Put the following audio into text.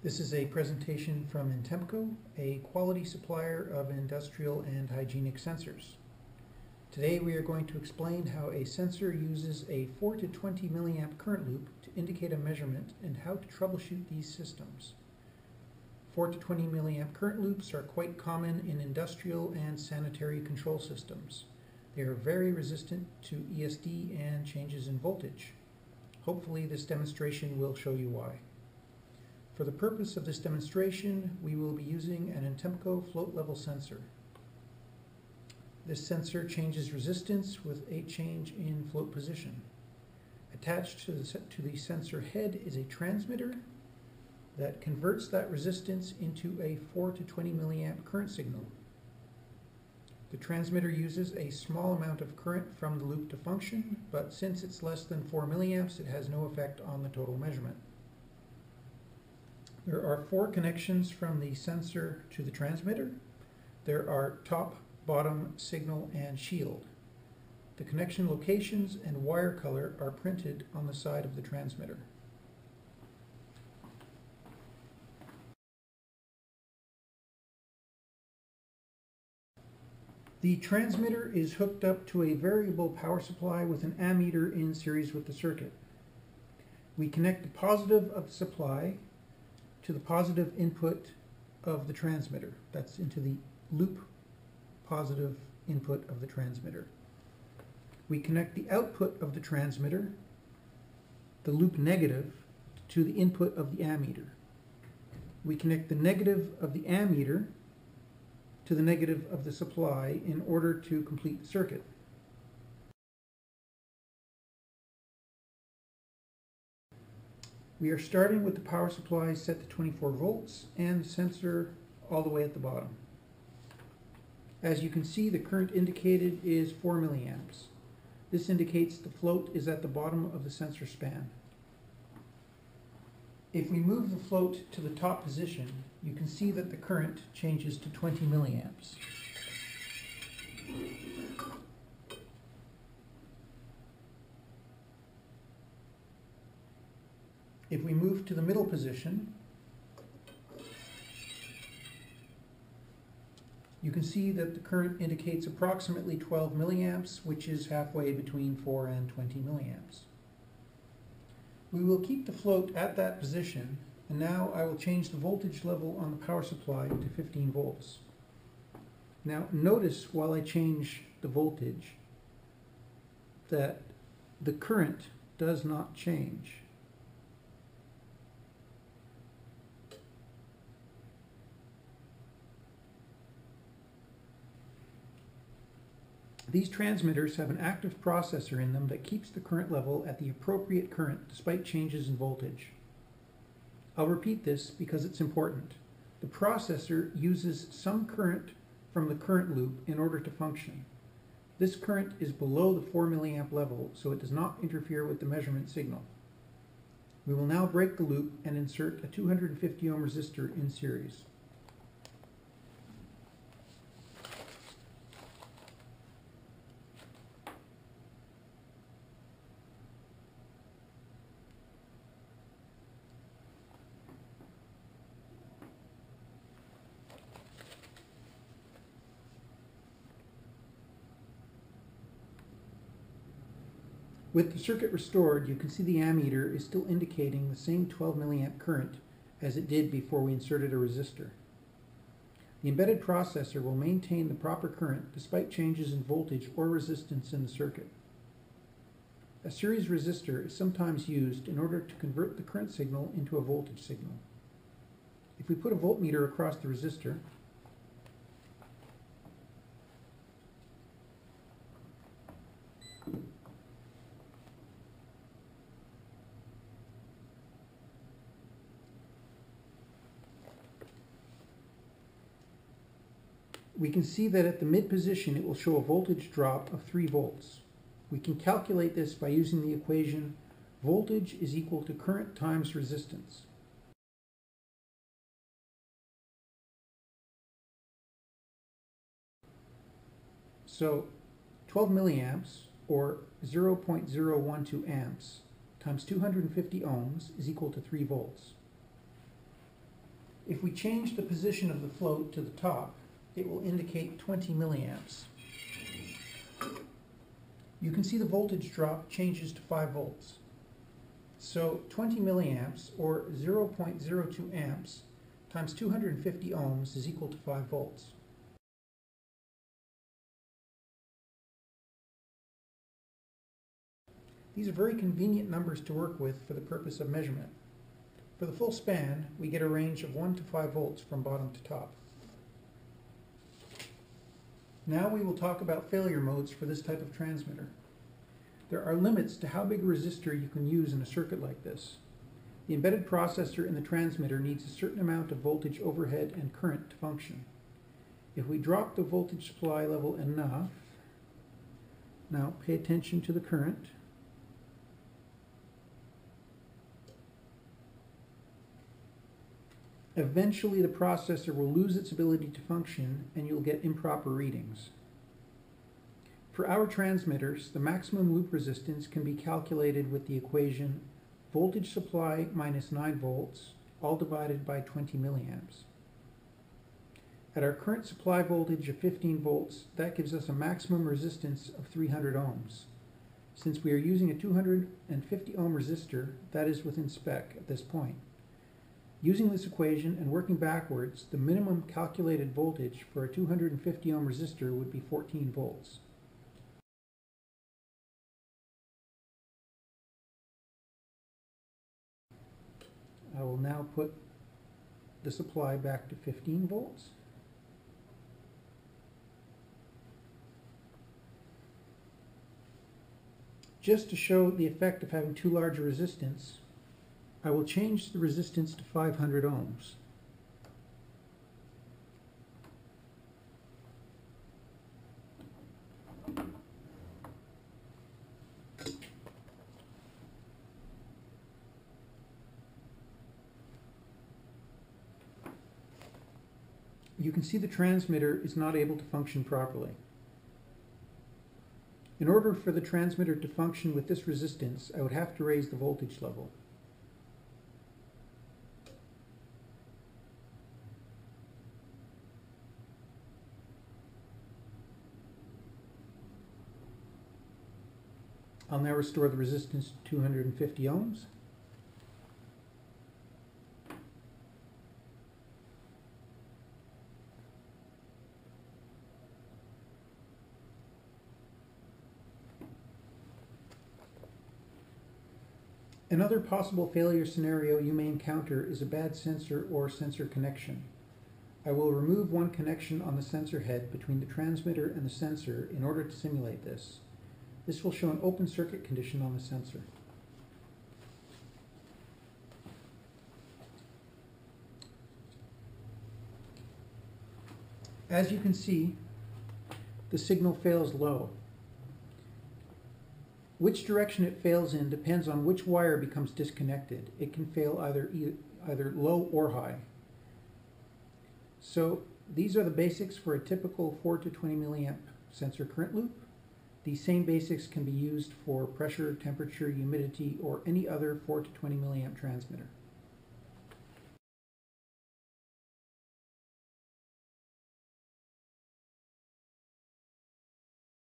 This is a presentation from Intempco, a quality supplier of industrial and hygienic sensors. Today we are going to explain how a sensor uses a 4-20mA current loop to indicate a measurement and how to troubleshoot these systems. 4-20mA current loops are quite common in industrial and sanitary control systems. They are very resistant to ESD and changes in voltage. Hopefully this demonstration will show you why. For the purpose of this demonstration, we will be using an Intempco float level sensor. This sensor changes resistance with a change in float position. Attached to the sensor head is a transmitter that converts that resistance into a 4-20mA current signal. The transmitter uses a small amount of current from the loop to function, but since it's less than 4 mA, it has no effect on the total measurement. There are 4 connections from the sensor to the transmitter. There are top, bottom, signal, and shield. The connection locations and wire color are printed on the side of the transmitter. The transmitter is hooked up to a variable power supply with an ammeter in series with the circuit. We connect the positive of the supply to the positive input of the transmitter. That's into the loop positive input of the transmitter. We connect the output of the transmitter, the loop negative, to the input of the ammeter. We connect the negative of the ammeter to the negative of the supply in order to complete the circuit. We are starting with the power supply set to 24 volts and the sensor all the way at the bottom. As you can see, the current indicated is 4 mA. This indicates the float is at the bottom of the sensor span. If we move the float to the top position, you can see that the current changes to 20 mA. If we move to the middle position, you can see that the current indicates approximately 12 mA, which is halfway between 4 and 20 mA. We will keep the float at that position, and now I will change the voltage level on the power supply to 15 volts. Now notice while I change the voltage that the current does not change. These transmitters have an active processor in them that keeps the current level at the appropriate current despite changes in voltage. I'll repeat this because it's important. The processor uses some current from the current loop in order to function. This current is below the 4 mA level, so it does not interfere with the measurement signal. We will now break the loop and insert a 250 ohm resistor in series. With the circuit restored, you can see the ammeter is still indicating the same 12 mA current as it did before we inserted a resistor. The embedded processor will maintain the proper current despite changes in voltage or resistance in the circuit. A series resistor is sometimes used in order to convert the current signal into a voltage signal. If we put a voltmeter across the resistor, we can see that at the mid position it will show a voltage drop of 3 volts. We can calculate this by using the equation voltage is equal to current times resistance. So 12 mA or 0.012 amps times 250 ohms is equal to 3 volts. If we change the position of the float to the top, it will indicate 20 milliamps. You can see the voltage drop changes to 5 volts. So 20 milliamps, or 0.02 amps, times 250 ohms is equal to 5 volts. These are very convenient numbers to work with for the purpose of measurement. For the full span, we get a range of 1 to 5 volts from bottom to top. Now we will talk about failure modes for this type of transmitter. There are limits to how big a resistor you can use in a circuit like this. The embedded processor in the transmitter needs a certain amount of voltage overhead and current to function. If we drop the voltage supply level enough, now pay attention to the current, eventually the processor will lose its ability to function and you'll get improper readings. For our transmitters, the maximum loop resistance can be calculated with the equation voltage supply minus 9 volts, all divided by 20 milliamps. At our current supply voltage of 15 volts, that gives us a maximum resistance of 300 ohms. Since we are using a 250 ohm resistor, that is within spec at this point. Using this equation and working backwards, the minimum calculated voltage for a 250 ohm resistor would be 14 volts. I will now put the supply back to 15 volts. Just to show the effect of having too large a resistance, I will change the resistance to 500 ohms. You can see the transmitter is not able to function properly. In order for the transmitter to function with this resistance, I would have to raise the voltage level. I'll now restore the resistance to 250 ohms. Another possible failure scenario you may encounter is a bad sensor or sensor connection. I will remove one connection on the sensor head between the transmitter and the sensor in order to simulate this. This will show an open circuit condition on the sensor. As you can see, the signal fails low. Which direction it fails in depends on which wire becomes disconnected. It can fail either low or high. So these are the basics for a typical 4 to 20 milliamp sensor current loop. These same basics can be used for pressure, temperature, humidity, or any other 4 to 20 milliamp transmitter.